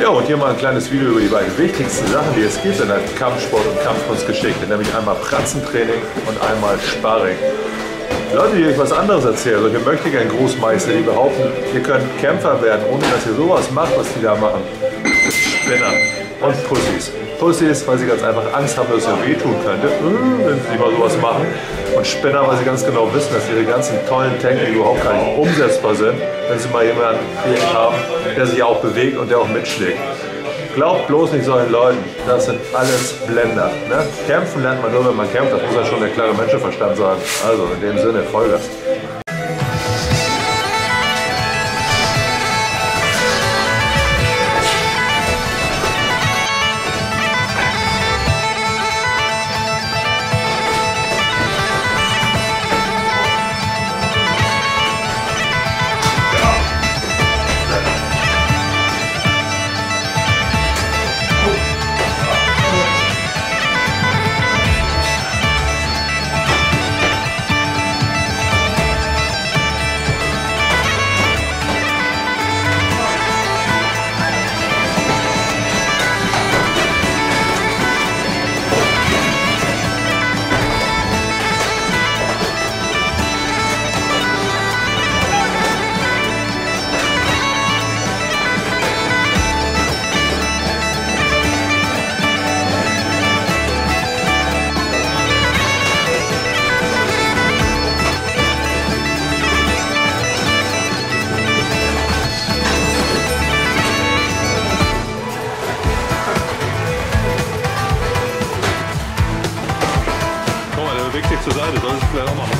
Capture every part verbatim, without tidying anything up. Ja, und hier mal ein kleines Video über die beiden wichtigsten Sachen, die es gibt in der Kampfsport- und Kampfkunstgeschichte, nämlich einmal Pratzentraining und einmal Sparring. Leute, die euch was anderes erzählen, solche Möchtegern-Großmeister, die behaupten, ihr könnt Kämpfer werden, ohne dass ihr sowas macht, was die da machen. Spinner und Pussys. Pussys, weil sie ganz einfach Angst haben, dass es ihr wehtun könnte, wenn sie mal sowas machen. Und Spinner, weil sie ganz genau wissen, dass ihre ganzen tollen Techniken überhaupt gar nicht umsetzbar sind, wenn sie mal jemanden haben, der sich auch bewegt und der auch mitschlägt. Glaubt bloß nicht solchen Leuten, das sind alles Blender. Ne? Kämpfen lernt man nur, wenn man kämpft, das muss ja schon der klare Menschenverstand sein. Also in dem Sinne, Vollgas. Zur Seite, soll ich es vielleicht auch machen.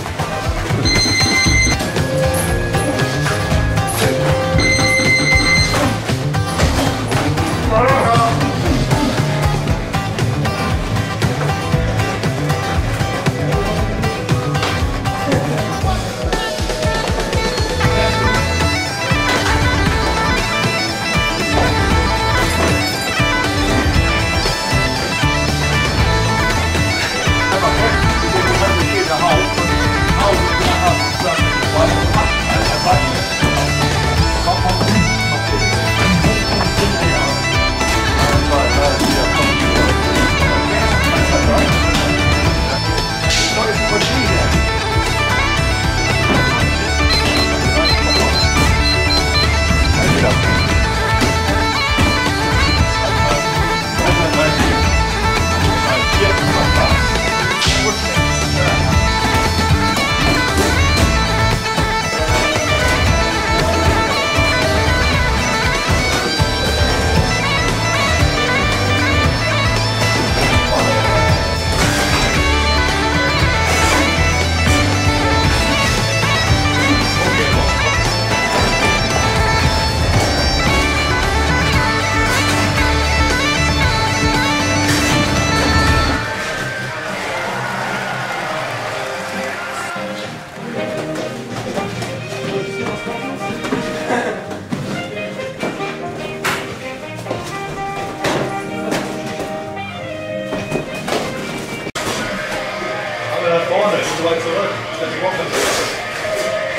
Zurück. Das ist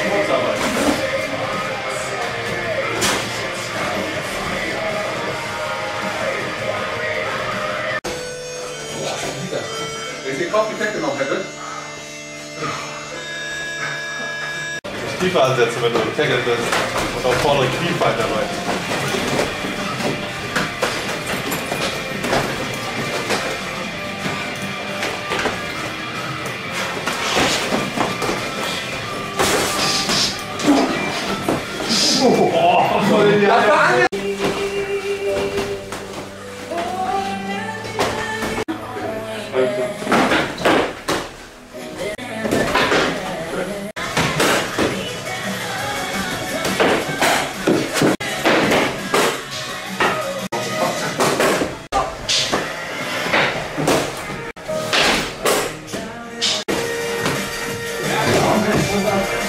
Schmutzarbeit. Wenn ich den Kopf nicht weggenommen hätte. Tiefer ansetzen, wenn du getackelt bist. Und auch vorne Kniefall dabei. Thank you.